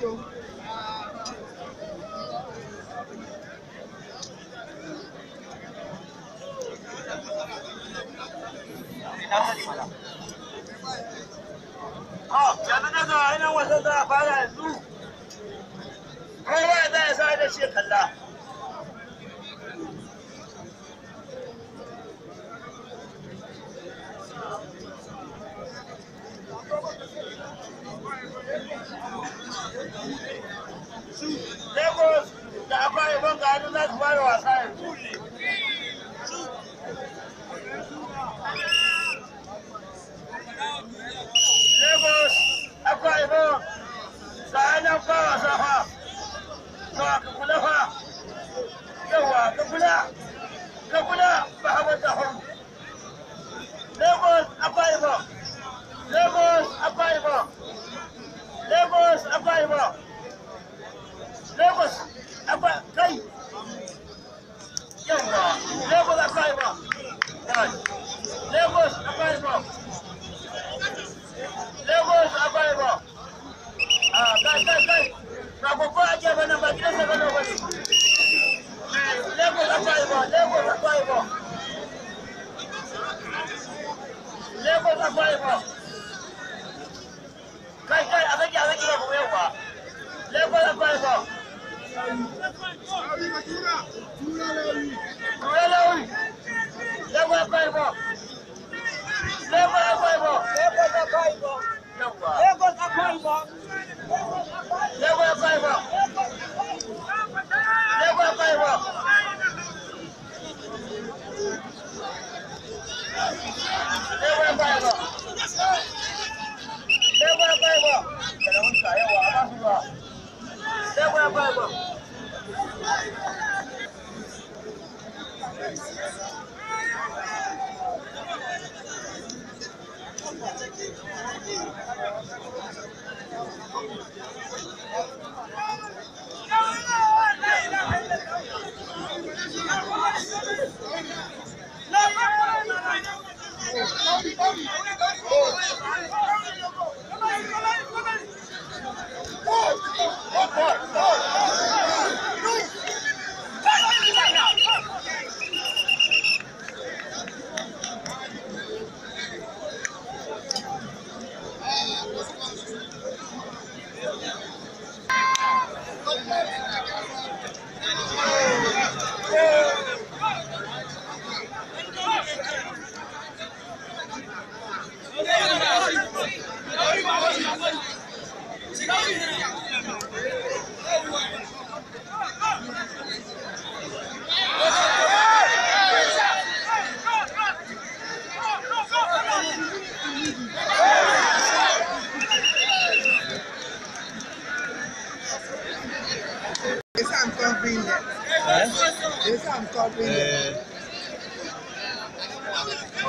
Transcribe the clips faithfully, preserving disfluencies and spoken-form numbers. So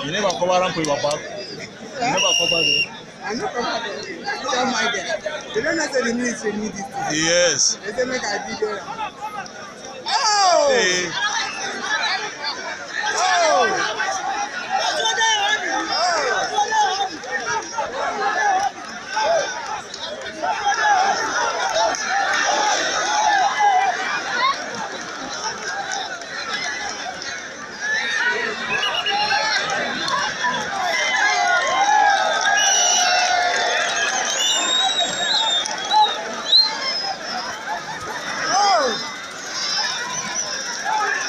You never covered it. I never covered it. Don't mind them. They don't know that the ministry needs it. Yes. They don't make a video. Oh! Hey. Oh!